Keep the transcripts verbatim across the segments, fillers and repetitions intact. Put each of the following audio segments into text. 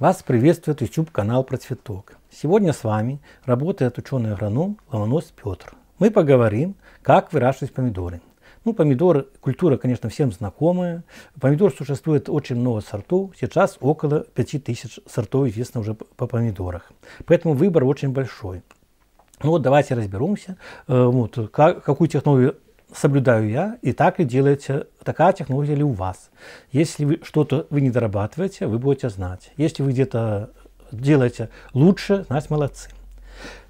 Вас приветствует YouTube-канал Процветок. Сегодня с вами работает ученый-агроном Ломоносов Петр. Мы поговорим, как выращивать помидоры. Ну, помидоры, культура, конечно, всем знакомая. Помидор существует очень много сортов. Сейчас около пяти тысяч сортов известно уже по помидорах. Поэтому выбор очень большой. Ну вот давайте разберемся, вот, как, какую технологию соблюдаю я, и так ли делается такая технология ли у вас. Если вы что-то вы не дорабатываете, вы будете знать. Если вы где-то делаете лучше, значит молодцы.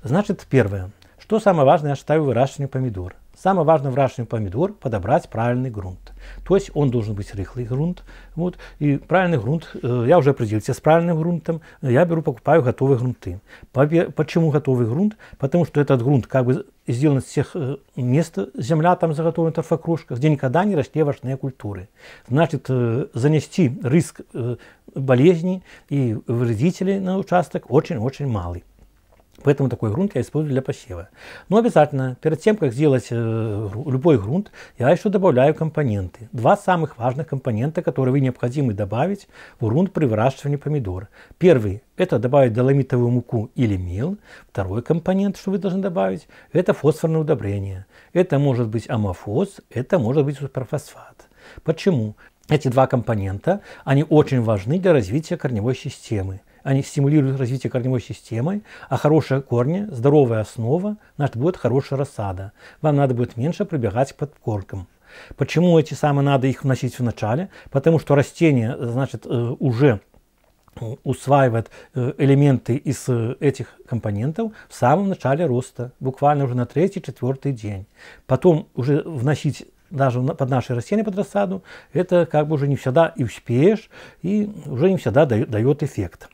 Значит, первое. Что самое важное, я считаю, выращивание помидор. Самое важное в выращивании помидор подобрать правильный грунт. То есть он должен быть рыхлый грунт. Вот, и правильный грунт, э, я уже определился с правильным грунтом, я беру, покупаю готовые грунты. Почему готовый грунт? Потому что этот грунт как бы сделан из всех э, мест, земля там заготовлена, торфокрошка, где никогда не росли овощные культуры. Значит, э, занести риск э, болезней и вредителей на участок очень-очень малый. Поэтому такой грунт я использую для посева. Но обязательно, перед тем, как сделать э, любой грунт, я еще добавляю компоненты. Два самых важных компонента, которые вы необходимы добавить в грунт при выращивании помидора. Первый – это добавить доломитовую муку или мел. Второй компонент, что вы должны добавить, это фосфорное удобрение. Это может быть аммофос, это может быть суперфосфат. Почему? Эти два компонента, они очень важны для развития корневой системы. Они стимулируют развитие корневой системы, а хорошие корни, здоровая основа, значит, будет хорошая рассада. Вам надо будет меньше прибегать к подкормкам. Почему эти самые надо их вносить в начале? Потому что растение, значит, уже усваивает элементы из этих компонентов в самом начале роста, буквально уже на третий-четвертый день. Потом уже вносить даже под наши растения, под рассаду, это как бы уже не всегда и успеешь, и уже не всегда дает эффект.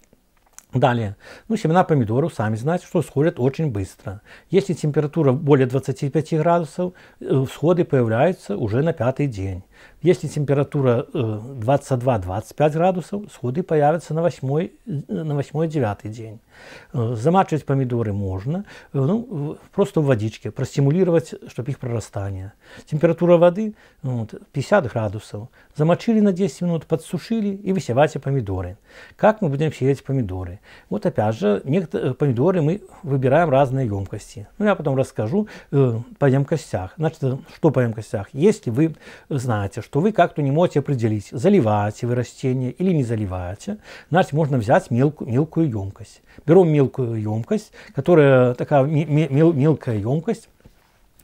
Далее, ну, семена помидоров, сами знаете, что сходят очень быстро. Если температура более двадцати пяти градусов, всходы появляются уже на пятый день. Если температура двадцать два — двадцать пять градусов, всходы появятся на восьмой — девятый день. Замачивать помидоры можно, ну, просто в водичке, простимулировать, чтобы их прорастание. Температура воды пятьдесят градусов. Замочили на десять минут, подсушили и высевайте помидоры. Как мы будем сеять помидоры? Вот опять же, некоторые помидоры мы выбираем разные емкости. Ну, я потом расскажу э, по емкостях. Значит, что по емкостях? Если вы знаете, что вы как-то не можете определить, заливаете вы растение или не заливаете, значит, можно взять мелкую, мелкую емкость. Берем мелкую емкость, которая такая мел, мелкая емкость.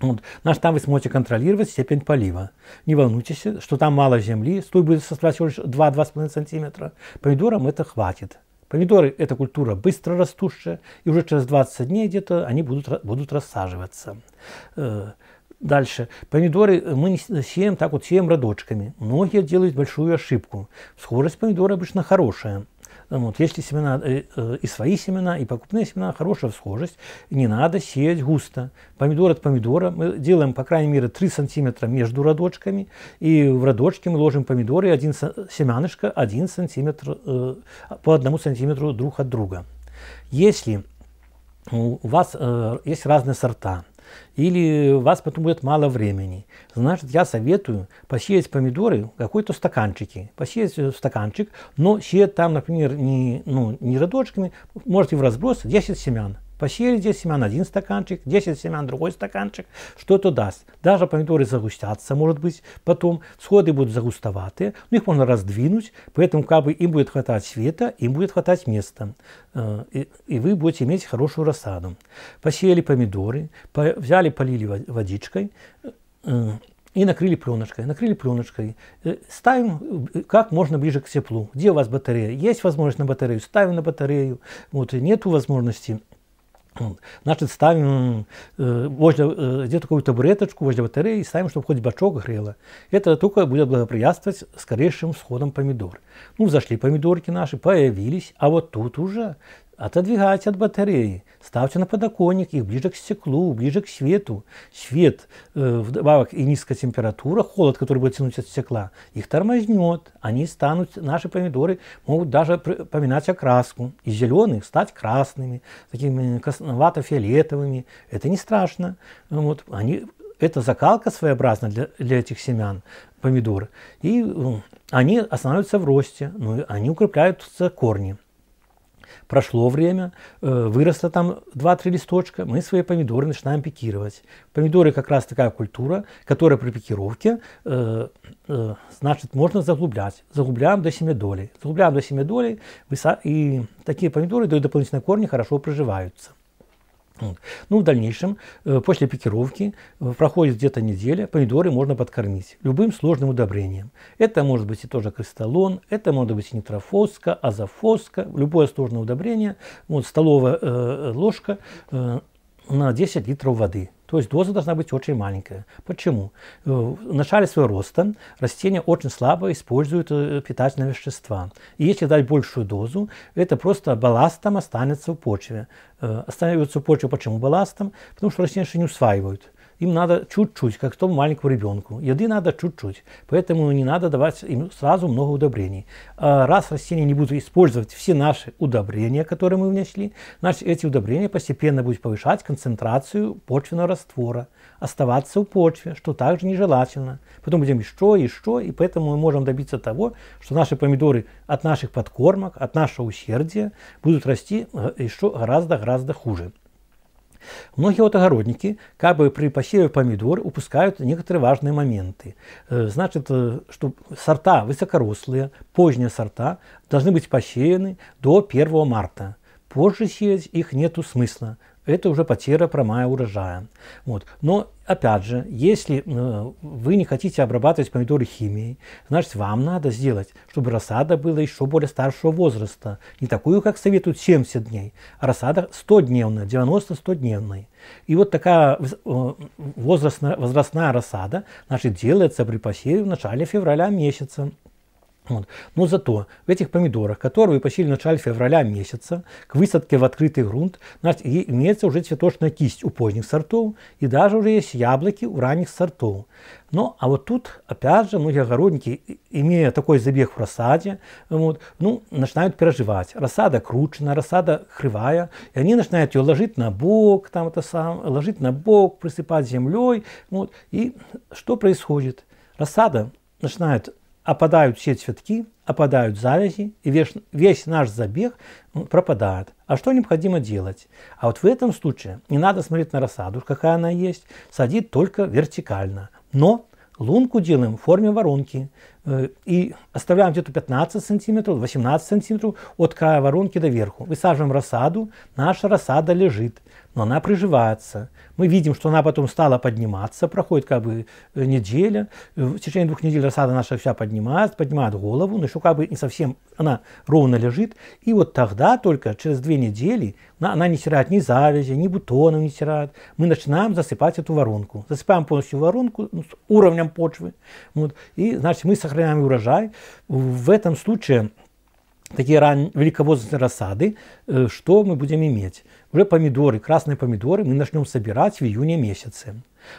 Вот. Значит, там вы сможете контролировать степень полива. Не волнуйтесь, что там мало земли, стой будет составлять всего лишь два — два с половиной сантиметра. Помидорам это хватит. Помидоры – это культура быстро растущая, и уже через двадцать дней где-то они будут, будут рассаживаться. Дальше. Помидоры мы не сеем, так вот сеем родочками. Многие делают большую ошибку. Схожесть помидора обычно хорошая. Вот, если семена, э, э, и свои семена, и покупные семена, хорошая схожесть, не надо сеять густо. Помидор от помидора мы делаем, по крайней мере, три сантиметра между родочками, и в родочке мы ложим помидоры, один, семянышко один сантиметр, э, по одному сантиметру друг от друга. Если у вас э, есть разные сорта, или у вас потом будет мало времени, значит, я советую посеять помидоры в какой-то стаканчике. Посеять в стаканчик, но сеять там, например, не, ну, не родочками, можете в разброс десять семян. Посеяли десять семян один стаканчик, десять семян другой стаканчик, что это даст. Даже помидоры загустятся, может быть, потом всходы будут загустоватые, но их можно раздвинуть, поэтому как бы им будет хватать света, им будет хватать места, и, и вы будете иметь хорошую рассаду. Посеяли помидоры, по, взяли, полили водичкой, и накрыли пленочкой, накрыли пленочкой. Ставим как можно ближе к теплу. Где у вас батарея? Есть возможность на батарею? Ставим на батарею. Вот, нету возможности, значит, ставим э, возле, э, где-то такую табуреточку возле батареи и ставим, чтобы хоть бачок грело. Это только будет благоприятствовать скорейшим всходам помидор. Ну, зашли помидорки наши, появились, а вот тут уже отодвигайте от батареи, ставьте на подоконник их ближе к стеклу, ближе к свету. Свет, э, вдобавок и низкая температура, холод, который будет тянуть от стекла, их тормознет, они станут, наши помидоры могут даже поменять окраску, из зеленых стать красными, такими красновато-фиолетовыми, это не страшно, вот, они, это закалка своеобразна для, для этих семян помидор, и э, они останавливаются в росте, ну, они укрепляются корни. Прошло время, выросло там два-три листочка, мы свои помидоры начинаем пикировать. Помидоры как раз такая культура, которая при пикировке, э, э, значит, можно заглублять. Заглубляем до семи долей. Заглубляем до семи долей, и такие помидоры дают дополнительные корни, хорошо проживаются. Вот. Ну, в дальнейшем, э, после пикировки, э, проходит где-то неделя, помидоры можно подкормить любым сложным удобрением. Это может быть и тоже кристаллон, это может быть и нитрофоска, азофоска, любое сложное удобрение. Вот столовая э, ложка э, на десять литров воды. То есть доза должна быть очень маленькая. Почему? В начале своего роста растения очень слабо используют питательные вещества. И если дать большую дозу, это просто балластом останется в почве. Останется в почве почему балластом? Потому что растения еще не усваивают. Им надо чуть-чуть, как тому маленькому ребенку. Еды надо чуть-чуть, поэтому не надо давать им сразу много удобрений. А раз растения не будут использовать все наши удобрения, которые мы внесли, значит, эти удобрения постепенно будут повышать концентрацию почвенного раствора, оставаться в почве, что также нежелательно. Потом будем еще, еще, и поэтому мы можем добиться того, что наши помидоры от наших подкормок, от нашего усердия будут расти еще гораздо-гораздо хуже. Многие вот огородники, как бы при посеве помидор, упускают некоторые важные моменты. Значит, что сорта высокорослые, поздние сорта должны быть посеяны до первого марта. Позже сеять их нету смысла. Это уже потеря прямая урожая. Вот. Но, опять же, если э, вы не хотите обрабатывать помидоры химией, значит, вам надо сделать, чтобы рассада была еще более старшего возраста. Не такую, как советуют, семьдесят дней, а рассада стодневная, девяносто-стодневная. И вот такая э, возрастная, возрастная рассада, значит, делается при посеве в начале февраля месяца. Вот. Но зато в этих помидорах, которые вы посеяли в начале февраля месяца, к высадке в открытый грунт, значит, имеется уже цветочная кисть у поздних сортов, и даже уже есть яблоки у ранних сортов. Ну, а вот тут, опять же, многие огородники, имея такой забег в рассаде, вот, ну, начинают переживать. Рассада кручена, рассада кривая, и они начинают ее ложить на бок, там это сам, ложить на бок, присыпать землей. Вот, и что происходит? Рассада начинает... Опадают все цветки, опадают завязи, и весь, весь наш забег пропадает. А что необходимо делать? А вот в этом случае не надо смотреть на рассаду, какая она есть, садить только вертикально. Но лунку делаем в форме воронки э, и оставляем где-то пятнадцать сантиметров, восемнадцать сантиметров от края воронки до верху. Высаживаем рассаду, наша рассада лежит, но она приживается. Мы видим, что она потом стала подниматься, проходит как бы неделя, в течение двух недель рассада наша вся поднимает, поднимает голову, но еще как бы не совсем она ровно лежит. И вот тогда только через две недели она, она не стирает ни завязи, ни бутонов не стирает. Мы начинаем засыпать эту воронку. Засыпаем полностью воронку с уровнем почвы. Вот, и значит мы сохраняем урожай. В этом случае... Такие ран... великовозрастные рассады, э, что мы будем иметь? Уже помидоры, красные помидоры мы начнем собирать в июне месяце.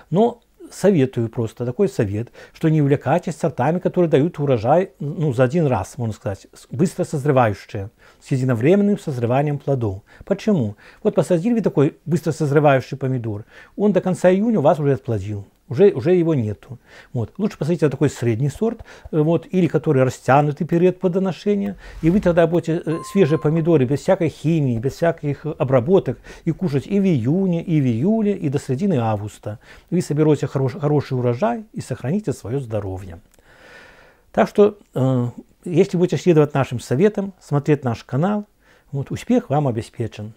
Но советую просто, такой совет, что не увлекайтесь сортами, которые дают урожай ну, за один раз, можно сказать, быстро созревающие, с единовременным созреванием плодов. Почему? Вот посадили вы такой быстро созревающий помидор, он до конца июня у вас уже отплодил. Уже, уже его нету. Вот. Лучше посадите такой средний сорт, вот, или который растянутый период плодоношения. И вы тогда будете свежие помидоры без всякой химии, без всяких обработок и кушать и в июне, и в июле, и до середины августа. Вы соберете хорош, хороший урожай и сохраните свое здоровье. Так что, э, если будете следовать нашим советам, смотреть наш канал, вот, успех вам обеспечен.